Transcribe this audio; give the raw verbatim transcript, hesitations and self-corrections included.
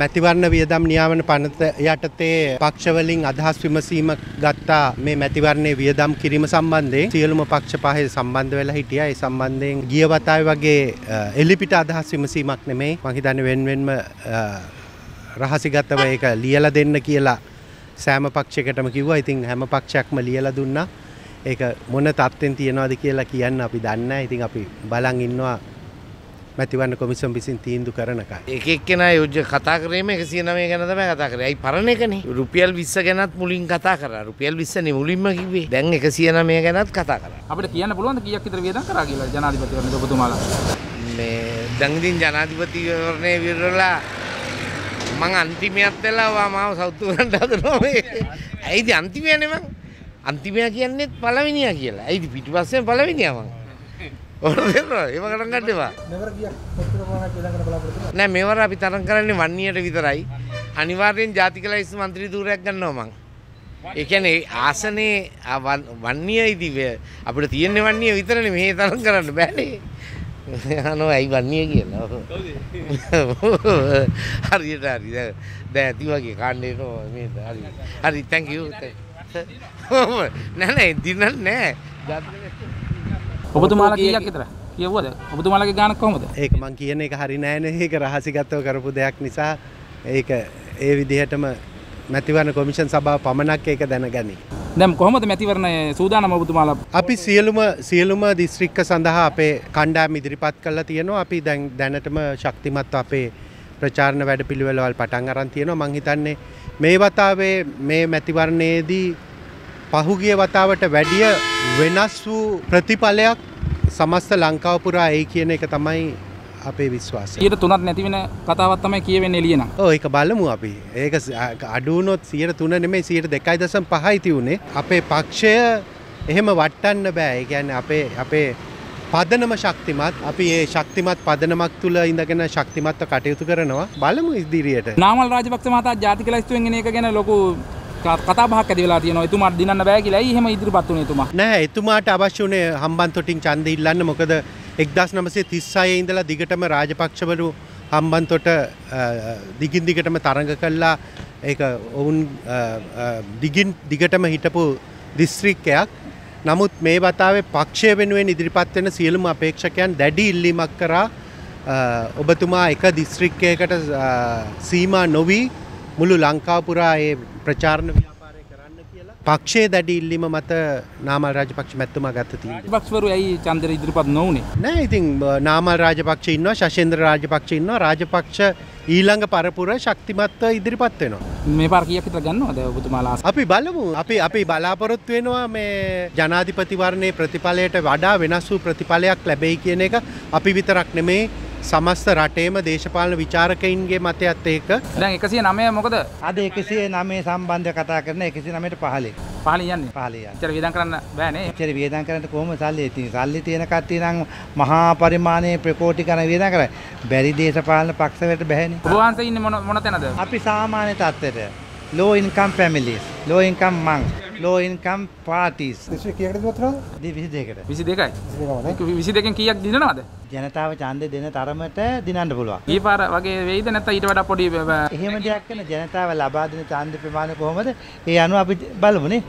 මැතිවරණ වියදම් නියාමන පනත යටතේ පක්ෂ වලින් අදහස් විමසීම ගත්තා. මේ මැතිවරණයේ වියදම් කිරීම සම්බන්ධයෙන් සියලුම පක්ෂ පහේ සම්බන්ධ වෙලා හිටියා. ඒ සම්බන්ධයෙන් ගිය වතාවේ වගේ එලිපිට අදහස් විමසීමක් නෙමෙයි. මම හිතන්නේ වෙන වෙනම රහසිගතව ඒක ලියලා දෙන්න කියලා සෑම පක්ෂයකටම කිව්වා. ඉතින් හැම පක්ෂයක්ම ලියලා දුන්නා. ඒක මොන තත්ත්වෙන් තියනවාද කියලා කියන්න අපි දන්නේ නැහැ. ඉතින් අපි බලන් ඉන්නවා මැතිවරණ කොමිසම් විසින් තීන්දුව කරනකම්. එක එක්කෙනා යෝජ්‍ය කතා කිරීම එකසිය නවය ගැන තමයි කතා කරේ. අයි පරණ එකනේ. රුපියල් විස්ස ගැනත් මුලින් කතා කරා. රුපියල් විස්ස නේ මුලින්ම කිව්වේ. දැන් එකසිය නවය ගැනත් කතා කරා. අපිට කියන්න පුළුවන්ද කීයක් විතර වියදම් කරා කියලා ජනාධිපතිවරණ ඔබතුමාලා? මේ දැන් ඉතින් ජනාධිපතිවරණේ විරලා මං අන්තිමයත් වෙලා වා මාව සෞතුරන්ට හදනවා මේ. ඇයිද අන්තිමයනේ මං? අන්තිමයා කියන්නේත් පළවෙනියා කියලා. ඇයිද පිටිපස්සෙන් පළවෙනියා මං? නෑ මේවර අපි තරම් කරන්නේ වන්නියට විතරයි. අනිවාර්යෙන් ජාතික ලයිස්තු මන්ත්‍රී ධූරයක් ගන්නවා මං. ඒ කියන්නේ ආසනේ වන්නියයිදී අපිට තියෙන්නේ වන්නිය විතරනේ. මේ තරම් කරන්න බෑනේ. අනෝ ඇයි වන්නිය කියලා. හරියට හරි. දැන් ඇති වගේ කාණ්ඩේ මේ හරි. හරි thank you. නෑ නෑ දිනන්නේ නෑ. ඔබතුමාලා කීයක් විතර කියවුවද? ඔබතුමාලාගේ ගානක් කොහොමද? ඒක මං කියන එක හරි නෑනේ. ඒක රහසිගතව කරපු දෙයක් නිසා ඒක ඒ විදිහටම මැතිවරණ කොමිෂන් සභාව පමණක් ඒක දැනගනි. දැන් කොහොමද මැතිවරණ සූදානම ඔබතුමාලා? අපි සියලුම සියලුම දිස්ත්‍රික්ක සඳහා අපේ කණ්ඩායම ඉදිරිපත් කරලා තියෙනවා. අපි දැන් දැනටම ශක්තිමත්ව අපේ ප්‍රචාරණ වැඩපිළිවෙළවල් පටන් අරන් තියෙනවා. මං හිතන්නේ මේ වතාවේ මේ මැතිවරණයේදී පහුගිය වතාවට වැඩිය වෙනස් වූ ප්‍රතිඵලයක් සමස්ත ලංකාව පුරා එයි කියන එක තමයි අපේ විශ්වාසය. සියයට තුනක් නැති වෙන කතාවක් තමයි කියවෙන්නේ එළිය නම්. ඔව් ඒක බලමු අපි. ඒක අඩු වුණොත් සියයට තුන නෙමෙයි සියයට දෙකයි දශම පහයි තියුනේ. අපේ පක්ෂය එහෙම වටන්න බෑ. ඒ කියන්නේ අපේ අපේ පදනම ශක්තිමත්. අපි මේ ශක්තිමත් පදනමක් තුල ඉඳගෙන ශක්තිමත්ව කටයුතු කරනවා. බලමු ඉදිරියට. නාමල් රාජපක්ෂ මහතා ජාතික ලයිස්තුවෙන් එන එක ගැන ලොකු කතා බහක් ඇති වෙලා තියෙනවා. එතුමාට දිනන්න බෑ කියලා. ඇයි එහෙම ඉදිරිපත් වුනේ එතුමා? නෑ එතුමාට අවශ්‍ය උනේ හම්බන්තොටින් ඡන්දය ඉල්ලන්න. මොකද එක්දාස් නවසිය තිස් හයේ ඉඳලා දිගටම රාජපක්ෂවරු හම්බන්තොට දිගින් දිගටම තරඟ කළා. ඒක ඔවුන් දිගින් දිගටම හිටපු දිස්ත්‍රික්කයක්. නමුත් මේ වතාවේ පක්ෂය වෙනුවෙන් ඉදිරිපත් වෙන සියලුම අපේක්ෂකයන් දැඩි ඉල්ලීමක් කරා ඔබතුමා එක දිස්ත්‍රික්කයකට සීමා නොවි මුළු ලංකාව පුරා ඒ ප්‍රචාරණ ව්‍යාපාරය කරන්න කියලා පක්ෂයේ දැඩි ඉල්ලීම මත නාමල් රාජපක්ෂ මැතිතුමා ගත්ත තීන්දුව. රාජපක්ෂවරු ඇයි චන්දර ඉදිරිපත් නොවුනේ? නෑ ඉතින් නාමල් රාජපක්ෂ ඉන්නවා, ශෂේන්ද්‍ර රාජපක්ෂ ඉන්නවා. රාජපක්ෂ ඊළඟ පරපුර ශක්තිමත්ව ඉදිරිපත් වෙනවා. මේ පාර කීයක් විතර ගන්නවද ඔබතුමාලා? අපි බලමු. අපි අපි බලාපොරොත්තු වෙනවා මේ ජනාධිපති වර්ණයේ ප්‍රතිඵලයට වඩා වෙනස් වූ ප්‍රතිඵලයක් ලැබෙයි කියන එක. අපි විතරක් නෙමෙයි සමස්ත රටේම දේශපාලන විචාරකයින්ගේ මතයත් ඒක. දැන් එකසිය නවය මොකද? අද එකසිය නවය සම්බන්ධව කතා කරන එකසිය නවයට පහළේ. පහළේ යන්නේ. පහළේ යන්නේ. ඉතින් වියදම් කරන්න බෑනේ. ඉතින් වියදම් කරන්න කොහොමද සල්ලි? ඉතින් සල්ලි තියෙන කට්ටිය නම් මහා පරිමාණයේ ප්‍රකෝටි කරන වියදම් කරයි. බැරි දේශපාලන පක්ෂ වලට බෑනේ. ඔබ වහන්සේ ඉන්නේ මොන මොන තැනද? අපි සාමාන්‍ය තත්ත්වයට low income families, low income monks, low income parties. ඉතින් කීයකටද වතුරද? විසි දෙකකට. විසි දෙකයි. විසි දෙකෙන් කීයක් දිනනවද? ජනතාව ඡන්දය දෙන තරමට දිනන්න පුළුවන්. ඊ පාර වගේ වෙයිද නැත්නම් ඊට වඩා පොඩි එහෙම දෙයක් කරන ජනතාව ලබා දෙන ඡන්ද ප්‍රමාණය කොහොමද? ඒ අනුව අපි බලමුනේ.